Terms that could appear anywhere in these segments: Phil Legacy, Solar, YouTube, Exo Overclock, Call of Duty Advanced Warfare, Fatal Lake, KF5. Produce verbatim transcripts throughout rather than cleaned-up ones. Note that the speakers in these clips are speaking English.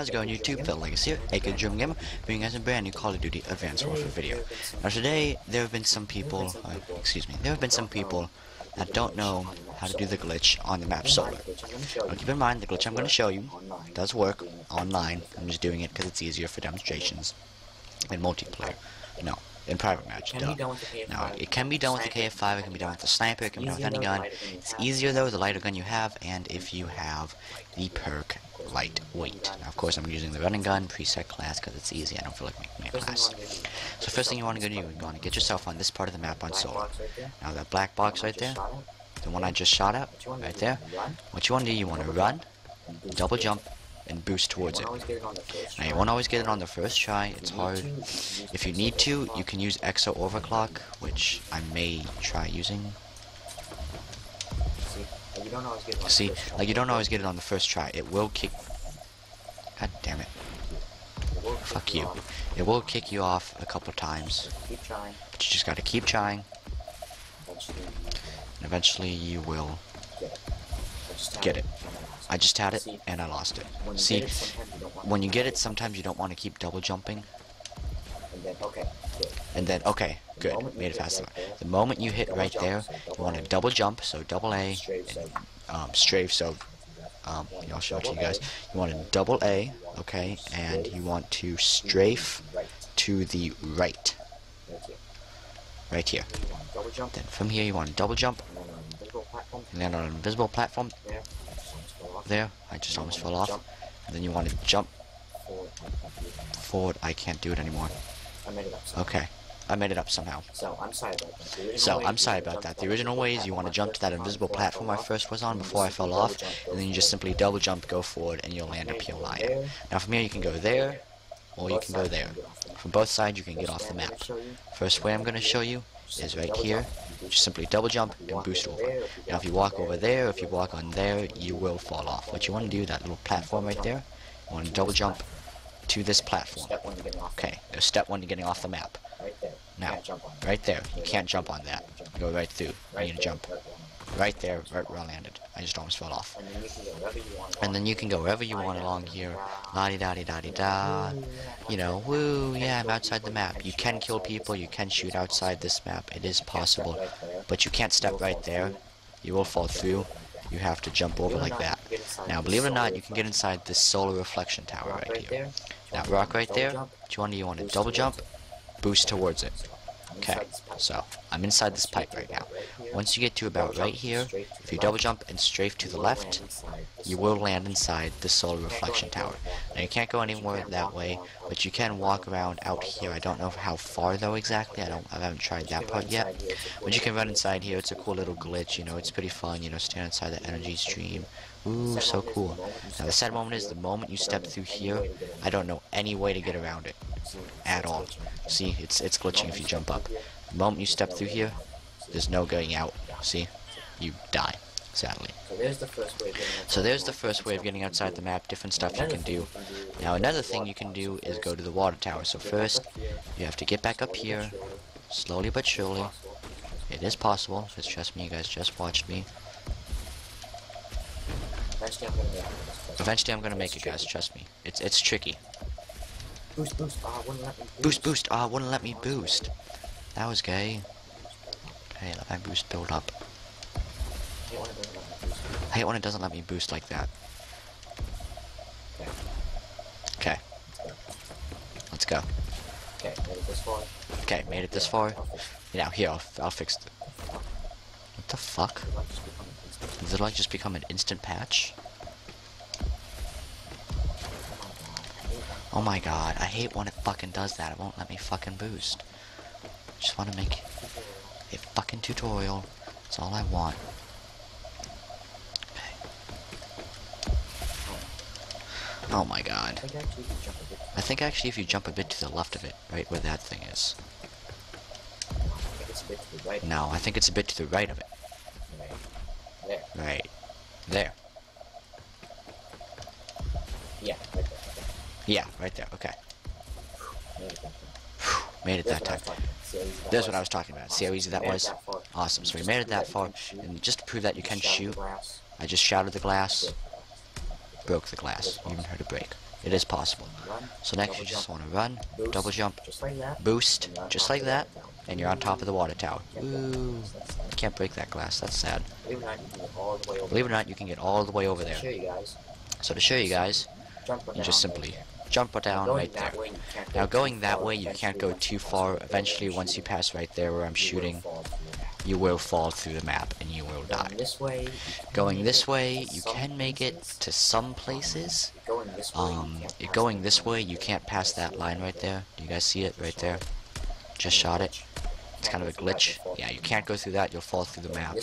How's it going, YouTube? Phil Legacy here, aka Dream Gamer, bringing us a brand new Call of Duty Advanced Warfare video. Now today, there have been some people, uh, excuse me, there have been some people that don't know how to do the glitch on the map Solar. Now keep in mind, the glitch I'm going to show you does work online. I'm just doing it because it's easier for demonstrations in multiplayer. No. In private match, duh. Now, it can be done with the K F five, it can be done with the sniper, it can be done with any gun. It's easier though the lighter gun you have, and if you have the perk lightweight. Now, of course, I'm using the running gun preset class because it's easy. I don't feel like making a class. So, first thing you want to do, you want to get yourself on this part of the map on Solar. Now, that black box right there, the one I just shot at, right there. What you want to do, you want to run, double jump, and boost towards it. Now you won't always get it on the first try, it's hard. If you need to, you can use Exo Overclock, which I may try using. See, like you don't always get it on the first try. It will kick... God damn it. Fuck you. It will kick you off a couple times. But you just gotta keep trying. And eventually you will get it. I just had it, and I lost it. See, when you get it, sometimes you don't want to keep double jumping. And then, okay, good, made it faster. The moment you hit right there, you want to double jump, so double A, and, um, strafe, so, um, I'll show it to you guys. You want to double A, okay, and you want to strafe to the right. Right here. Then from here, you want to double jump, and then on an invisible platform, there, I just almost fell off. And then you want to jump forward. I can't do it anymore. Okay, I made it up somehow. So I'm sorry about that. The original way is you want to jump to that invisible platform I first was on before I fell off, and then you just simply double jump, go forward, and you'll land up here lying. Now from here you can go there, or you can go there. From both sides you can get off the map. First way I'm going to show you is right here. Just simply double jump and boost over. Now if you walk over there, if you walk on there, you will fall off. What you want to do, that little platform right there, you want to double jump to this platform. Okay, there's step one to getting off the map. Now, right there, you can't jump on that. You go right through, you need to jump. Right there, right where I landed. I just almost fell off. And then you can go wherever you want along here. La-di-da-di-da-di-da. You know, woo, yeah, I'm outside the map. You can kill people, you can shoot outside this map. It is possible. But you can't step right there. You will fall through. You have to jump over like that. Now, believe it or not, you can get inside this solar reflection tower right here. That rock right there, what you want to do, you want to double jump, boost towards it. Okay, so I'm inside this pipe right now. Once you get to about right here, if you double jump and strafe to the left, you will land inside the solar reflection tower. Now you can't go anywhere that way, but you can walk around out here. I don't know how far though exactly. I don't. I haven't tried that part yet. But you can run inside here. It's a cool little glitch. You know, it's pretty fun. You know, stand inside the energy stream. Ooh, so cool. Now the sad moment is the moment you step through here. I don't know any way to get around it at all. See, it's it's glitching if you jump up. The moment you step through here, there's no going out. See, you die, sadly. So there's the first way of getting outside the map. Different stuff you can do. Now another thing you can do is go to the water tower. So first, you have to get back up here, slowly but surely. It is possible. Because trust me, you guys just watched me. Eventually I'm gonna make it, guys, trust me. It's it's tricky. Boost boost ah wouldn't let me boost boost ah wouldn't let me boost. That was gay. Hey, let my boost build up. I hate when it doesn't let me boost like that. Okay. Let's go. Okay, made it this far. Okay, made it this far. Now here I'll I'll fix it. What the fuck? Did it like just become an instant patch? Oh my god, I hate when it fucking does that. It won't let me fucking boost. I just want to make a fucking tutorial. That's all I want. Okay. Oh my god. I think actually if you jump a bit to the left of it, right where that thing is. No, I think it's a bit to the right of it. Right there. Yeah, right there. Yeah, right there. Okay. Made it that time. That's what I was talking about. See how easy that was? Awesome. So we made it that far, and just to prove that you can shoot, I just shattered the glass, broke the glass. You even heard a break. it is possible. So next you just want to run, double jump, boost, just like that, and you're on top of the water tower. Ooh, can't break that glass, that's sad. Believe it or not, you can get all the way over there. So to show you guys, you just simply jump down right there. Now going that way, you can't go too far. Eventually, once you pass right there where I'm shooting, you will fall through the map and you will die. Going this way, you can make it to some places. Um, going this way, you can't pass that line right there. Do you guys see it right there? Just shot it. It's kind of a glitch. Yeah, you can't go through that. You'll fall through the map.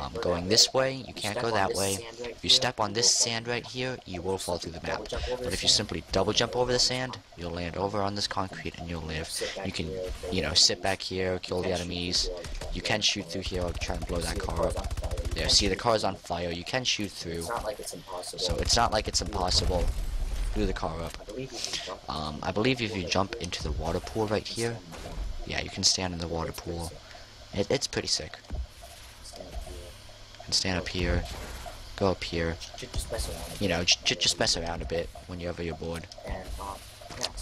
Um, going this way, you can't go that way. If you step on this sand right here, you will fall through the map. But if you simply double jump over the sand, you'll land over on this concrete and you'll live. You can, you know, sit back here, kill the enemies. You can shoot through here. I'll try and blow that car up. There, see, the car's on fire. You can shoot through. So it's not like it's impossible. Blew the car up. Um, I believe if you jump into the water pool right here, yeah, you can stand in the water pool. It, it's pretty sick. You can stand up here, go up here. You know, j just mess around a bit whenever you're bored.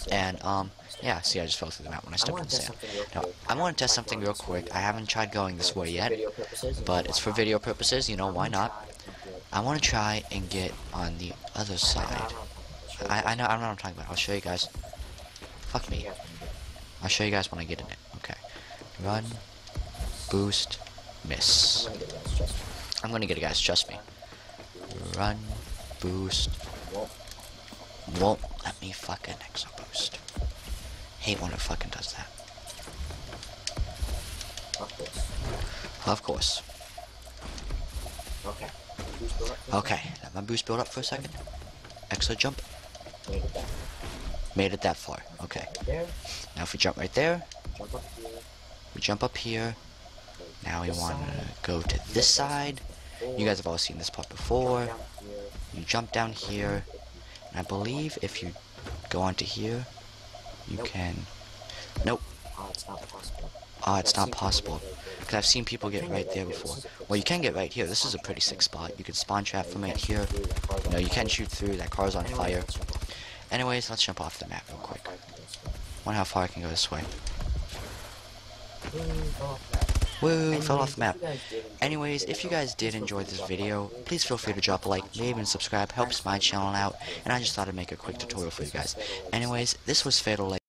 And, um, yeah, see, I just fell through the map when I stepped on the sand. Now, I want to test something real quick. I haven't tried going this way yet, but it's for video purposes, you know, why not? I want to try and get on the other side. I, I know, I don't know what I'm talking about. I'll show you guys. Fuck me. I'll show you guys when I get in it. Okay. Run. Boost. Miss. I'm gonna get it, guys. Trust me. Run. Boost. Won't let me fucking exo boost. Hate when it fucking does that. Of course. Okay. Okay. Let my boost build up for a second. Exo jump. Made it that far. Okay. Now if we jump right there, we jump up here. Now we want to go to this side. You guys have all seen this part before. You jump down here. And I believe if you go onto here, you can... Nope. Ah, it's not possible. Because I've seen people get right there before. Well, you can get right here. This is a pretty sick spot. You can spawn trap from right here. You know, you can shoot through. That car's on fire. Anyways, let's jump off the map real quick. Wonder how far I can go this way. Woo, fell off the map. Anyways, if you guys did enjoy this video, please feel free to drop a like, maybe even subscribe, helps my channel out, and I just thought I'd make a quick tutorial for you guys. Anyways, this was Fatal Lake.